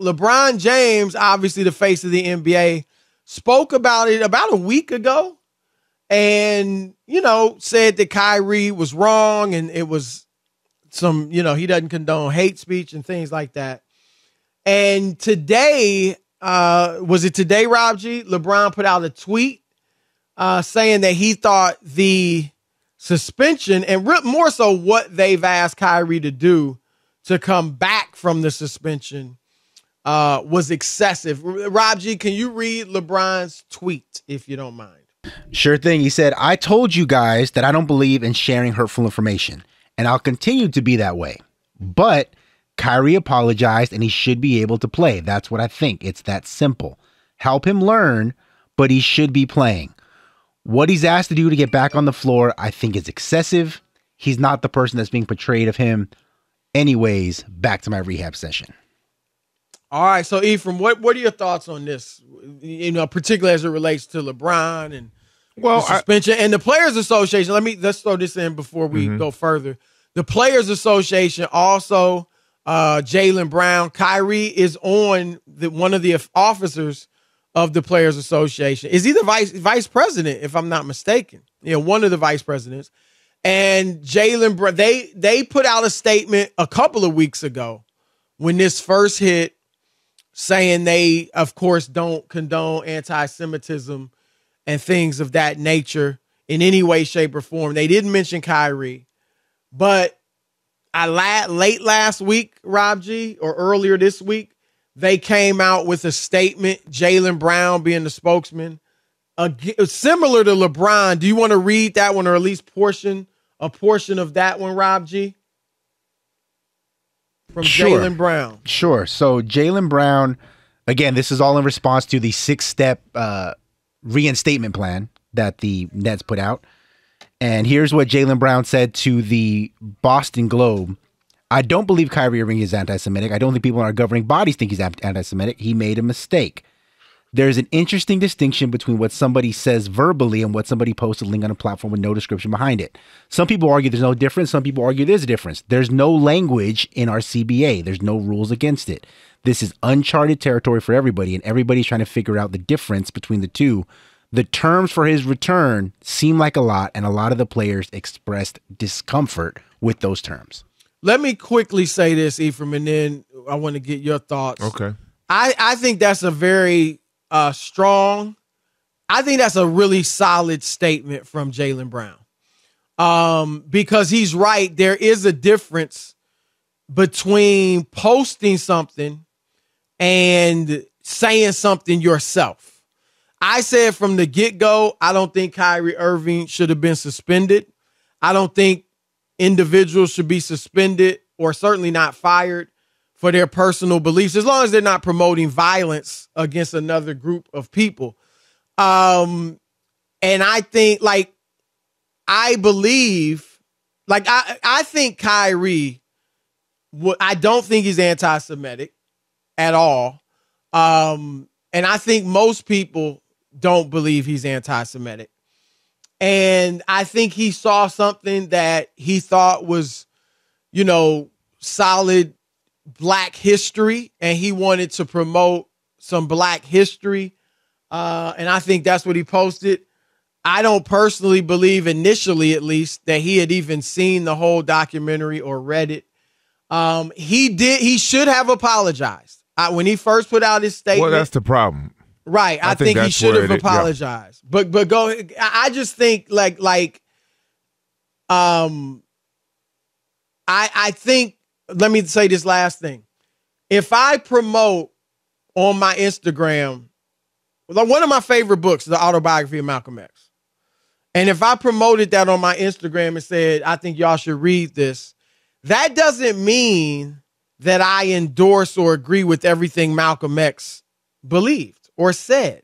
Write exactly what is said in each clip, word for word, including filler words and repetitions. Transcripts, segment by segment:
LeBron James, obviously the face of the N B A, spoke about it about a week ago and, you know, said that Kyrie was wrong and it was some, you know, he doesn't condone hate speech and things like that. And today, uh, was it today, Rob G? LeBron put out a tweet uh, saying that he thought the suspension and more so what they've asked Kyrie to do to come back from the suspension Uh, was excessive. Rob G, can you read LeBron's tweet, if you don't mind? Sure thing. He said, "I told you guys that I don't believe in sharing hurtful information, and I'll continue to be that way. But Kyrie apologized, and he should be able to play. That's what I think. It's that simple. Help him learn, but he should be playing. What he's asked to do to get back on the floor, I think is excessive. He's not the person that's being portrayed of him. Anyways, back to my rehab session." All right, so Ephraim, what, what are your thoughts on this, you know, particularly as it relates to LeBron and well, the suspension I, and the Players Association? Let me let's throw this in before we mm-hmm. go further. The Players Association also, uh, Jaylen Brown, Kyrie is on the one of the officers of the Players Association. Is he the vice vice president, if I'm not mistaken? Yeah, you know, one of the vice presidents. And Jaylen Brown, they they put out a statement a couple of weeks ago when this first hit, saying they, of course, don't condone anti-Semitism and things of that nature in any way, shape, or form. They didn't mention Kyrie, but I la late last week, Rob G, or earlier this week, they came out with a statement, Jaylen Brown being the spokesman, uh, similar to LeBron. Do you want to read that one, or at least portion a portion of that one, Rob G? From sure. Jaylen Brown. Sure. So Jaylen Brown, again, this is all in response to the six-step uh, reinstatement plan that the Nets put out. And here's what Jaylen Brown said to the Boston Globe. "I don't believe Kyrie Irving is anti-Semitic. I don't think people in our governing bodies think he's anti-Semitic. He made a mistake. There's an interesting distinction between what somebody says verbally and what somebody posts a link on a platform with no description behind it. Some people argue there's no difference. Some people argue there's a difference. There's no language in our C B A. There's no rules against it. This is uncharted territory for everybody, and everybody's trying to figure out the difference between the two. The terms for his return seem like a lot, and a lot of the players expressed discomfort with those terms." Let me quickly say this, Ephraim, and then I want to get your thoughts. Okay. I, I think that's a very... Uh, strong. I think that's a really solid statement from Jaylen Brown, um, because he's right. There is a difference between posting something and saying something yourself. I said from the get-go, I don't think Kyrie Irving should have been suspended. I don't think individuals should be suspended or certainly not fired for their personal beliefs, as long as they're not promoting violence against another group of people. Um, and I think, like, I believe, like, I, I think Kyrie, I don't think he's anti-Semitic at all. Um, and I think most people don't believe he's anti-Semitic. And I think he saw something that he thought was, you know, solid Black history, and he wanted to promote some Black history, uh and I think that's what he posted. I don't personally believe, initially at least, that he had even seen the whole documentary or read it. um he did he should have apologized. I, when he first put out his statement, well, that's the problem, right? I, I think, think he should have apologized. Yeah. but but go I just think like like um I I think let me say this last thing. If I promote on my Instagram, like one of my favorite books, the autobiography of Malcolm X, and if I promoted that on my Instagram and said, I think y'all should read this, that doesn't mean that I endorse or agree with everything Malcolm X believed or said.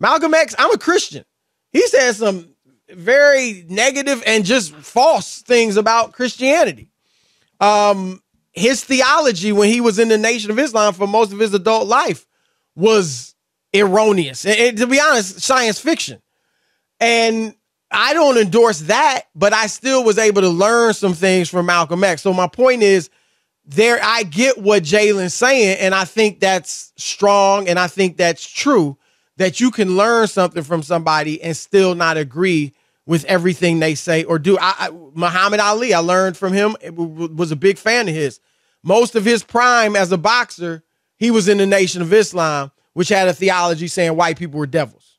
Malcolm X, I'm a Christian. He said some very negative and just false things about Christianity. Um, his theology when he was in the Nation of Islam for most of his adult life was erroneous. And, and to be honest, science fiction. And I don't endorse that, but I still was able to learn some things from Malcolm X. So my point is, there, I get what Jaylen's saying, and I think that's strong, and I think that's true, that you can learn something from somebody and still not agree with everything they say or do. I, I, Muhammad Ali, I learned from him, was a big fan of his. Most of his prime as a boxer, he was in the Nation of Islam, which had a theology saying white people were devils.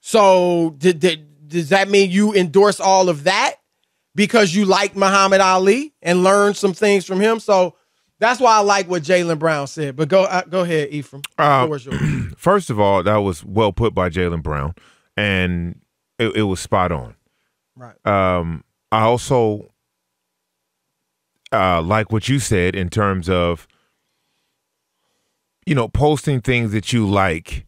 So did, did, does that mean you endorse all of that because you like Muhammad Ali and learned some things from him? So that's why I like what Jaylen Brown said. But go uh, go ahead, Ephraim. Uh, first of all, that was well put by Jaylen Brown, and it, it was spot on. Right. Um, I also uh, like what you said in terms of, you know, posting things that you like.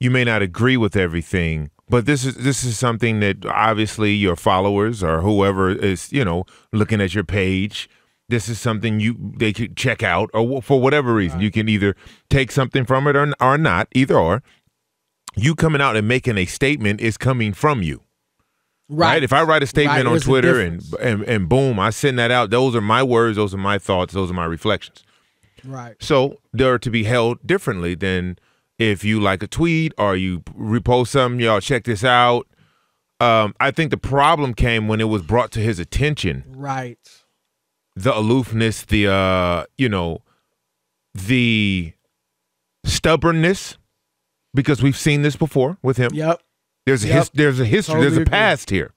You may not agree with everything, but this is this is something that obviously your followers or whoever is, you know, looking at your page, this is something you they could check out, or for whatever reason, right. You can either take something from it or, or not, either or. You coming out and making a statement is coming from you. Right. right? If I write a statement right. on Twitter and, and, and boom, I send that out, those are my words, those are my thoughts, those are my reflections. Right. So they're to be held differently than if you like a tweet or you repost something, y'all check this out. Um, I think the problem came when it was brought to his attention. Right. The aloofness, the, uh, you know, the stubbornness, because we've seen this before with him. Yep. There's a, yep. His, there's a history. Totally there's a past agree. Here.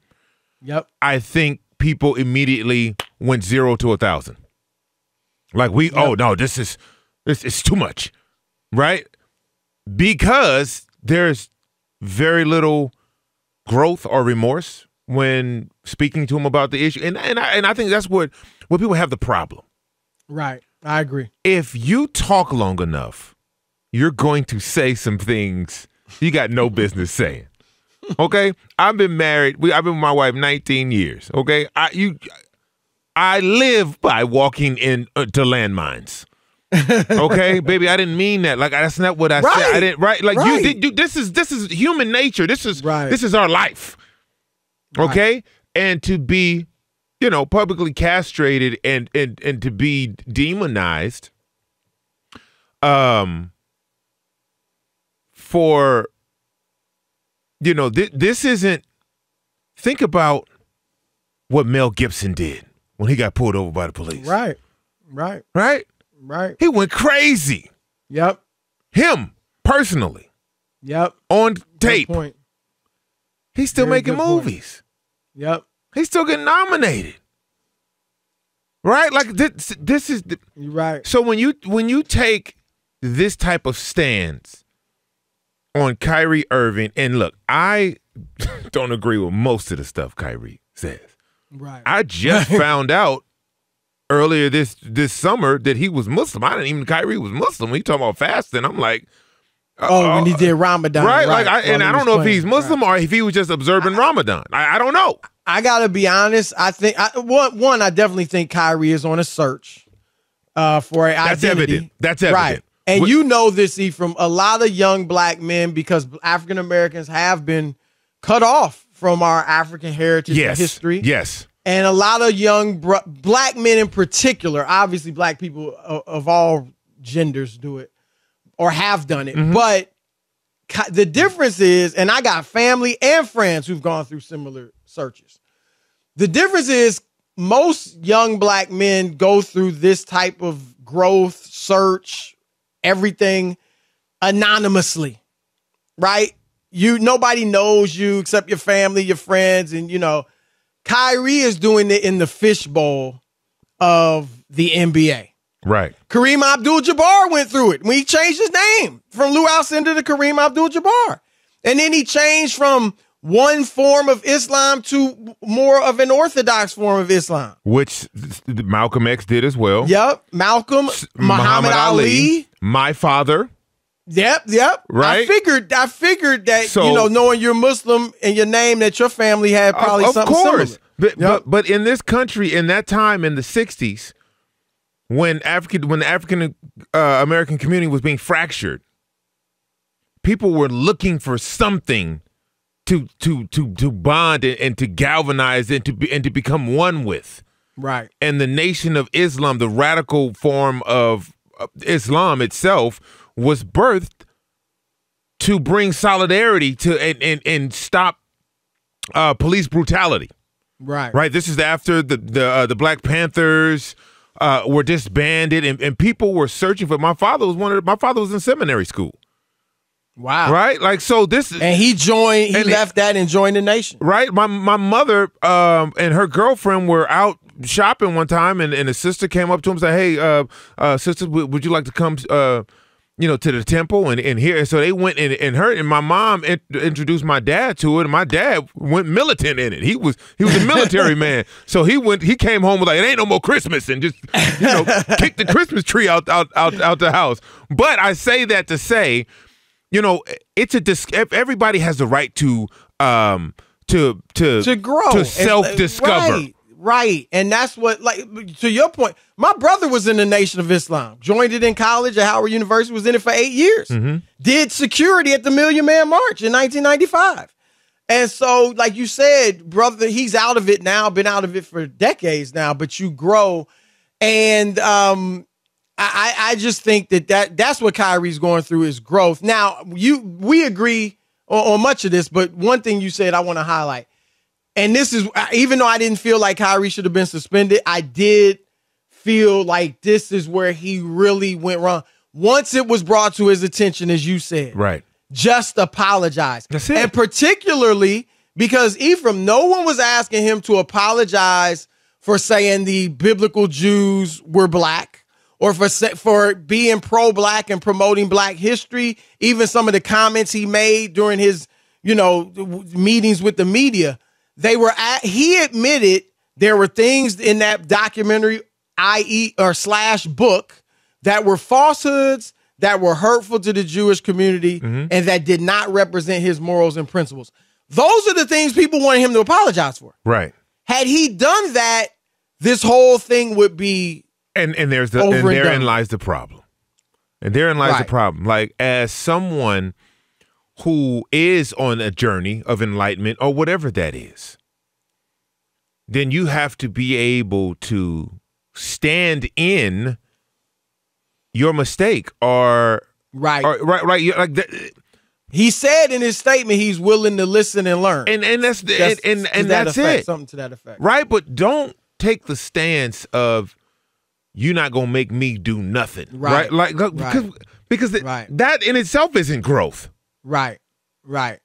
Yep. I think people immediately went zero to a thousand. Like we, yep. oh no, this is, this is too much, right? Because there's very little growth or remorse when speaking to him about the issue, and and I, and I think that's what where people have the problem. Right, I agree. If you talk long enough, you're going to say some things you got no business saying. Okay, I've been married. We I've been with my wife nineteen years. Okay, I you. I live by walking into uh, landmines. Okay, baby, I didn't mean that. Like that's not what I right. said. I didn't. Right? Like right. you did. You, this is this is human nature. This is right. this is our life. Okay, right. and to be, you know, publicly castrated and and and to be demonized, um, for, you know, th this isn't. Think about what Mel Gibson did. When he got pulled over by the police. Right, right. Right? Right. He went crazy. Yep. Him, personally. Yep. On tape. Good point. He's still Very making movies. Point. Yep. He's still getting nominated. Right? Like, this, this is... The, You're right. So when you, when you take this type of stance on Kyrie Irving, and look, I don't agree with most of the stuff Kyrie says. Right. I just found out earlier this this summer that he was Muslim. I didn't even Kyrie was Muslim. He talking about fasting. I'm like, uh, oh, when he did Ramadan, right? right. Like, I, and I don't know playing. if he's Muslim right. or if he was just observing I, Ramadan. I, I don't know. I gotta be honest. I think I, one, one, I definitely think Kyrie is on a search uh, for an That's identity. Evident. That's evident. Right. And we, you know this, Ephraim. A lot of young black men, because African Americans have been cut off from our African heritage yes. and history. Yes. And a lot of young br black men in particular, obviously black people of, of all genders do it or have done it. Mm-hmm. But the difference is, and I got family and friends who've gone through similar searches. The difference is most young black men go through this type of growth, search, everything anonymously, right? You nobody knows you except your family, your friends, and you know, Kyrie is doing it in the fishbowl of the N B A. Right. Kareem Abdul-Jabbar went through it when he changed his name from Lou Alcindor to Kareem Abdul-Jabbar, and then he changed from one form of Islam to more of an orthodox form of Islam, which Malcolm X did as well. Yep. Malcolm, S Muhammad, Muhammad Ali, Ali, my father. Yep, yep. Right. I figured I figured that, so, you know, knowing you're Muslim and your name, that your family had probably of, of something course. similar. But, yep. but but in this country, in that time in the sixties, when African when the African uh, American community was being fractured, people were looking for something to to to to bond and, and to galvanize and to be, and to become one with. Right. And the Nation of Islam, the radical form of Islam itself, was birthed to bring solidarity to and and, and stop uh, police brutality. Right. Right. This is after the the uh, the Black Panthers uh, were disbanded, and, and people were searching for. My father was one of the, my father was in seminary school. Wow. Right? Like, so this is... And he joined, he left that and joined the Nation. Right? My my mother um, and her girlfriend were out shopping one time, and, and a sister came up to him and said, hey, uh, uh, sister, w would you like to come, uh, you know, to the temple and, and here? And so they went and, and heard, and my mom in introduced my dad to it, and my dad went militant in it. He was he was a military man. So he went, he came home with like, it ain't no more Christmas, and just, you know, kicked the Christmas tree out, out, out, out the house. But I say that to say... You know, it's a dis everybody has the right to um to to to grow, to self-discover. Right, right. And that's what, like, to your point, my brother was in the Nation of Islam, joined it in college at Howard University, was in it for eight years. Mm-hmm. Did security at the Million Man March in nineteen ninety-five. And so, like you said, brother, he's out of it now, been out of it for decades now, but you grow. And um I, I just think that, that that's what Kyrie's going through is growth. Now, you we agree on, on much of this, but one thing you said I want to highlight, and this is, even though I didn't feel like Kyrie should have been suspended, I did feel like this is where he really went wrong. Once it was brought to his attention, as you said, right, just apologize. That's it. And particularly because, Ephraim, no one was asking him to apologize for saying the biblical Jews were black, or for for being pro-black and promoting black history. Even some of the comments he made during his, you know, meetings with the media, they were at, he admitted there were things in that documentary, that is or slash book, that were falsehoods, that were hurtful to the Jewish community, mm-hmm. and that did not represent his morals and principles. Those are the things people wanted him to apologize for. Right. Had he done that, this whole thing would be... And and there's the and therein lies the problem, and therein lies the problem. Like, as someone who is on a journey of enlightenment or whatever that is, then you have to be able to stand in your mistake, or right, or, right, right. Like that, he said in his statement, he's willing to listen and learn, and and that's the, that's, and and, and that that's effect, it. Something to that effect, right? But don't take the stance of, you're not gonna make me do nothing, right? right? Like, look, right. because because th right. that in itself isn't growth, right? Right.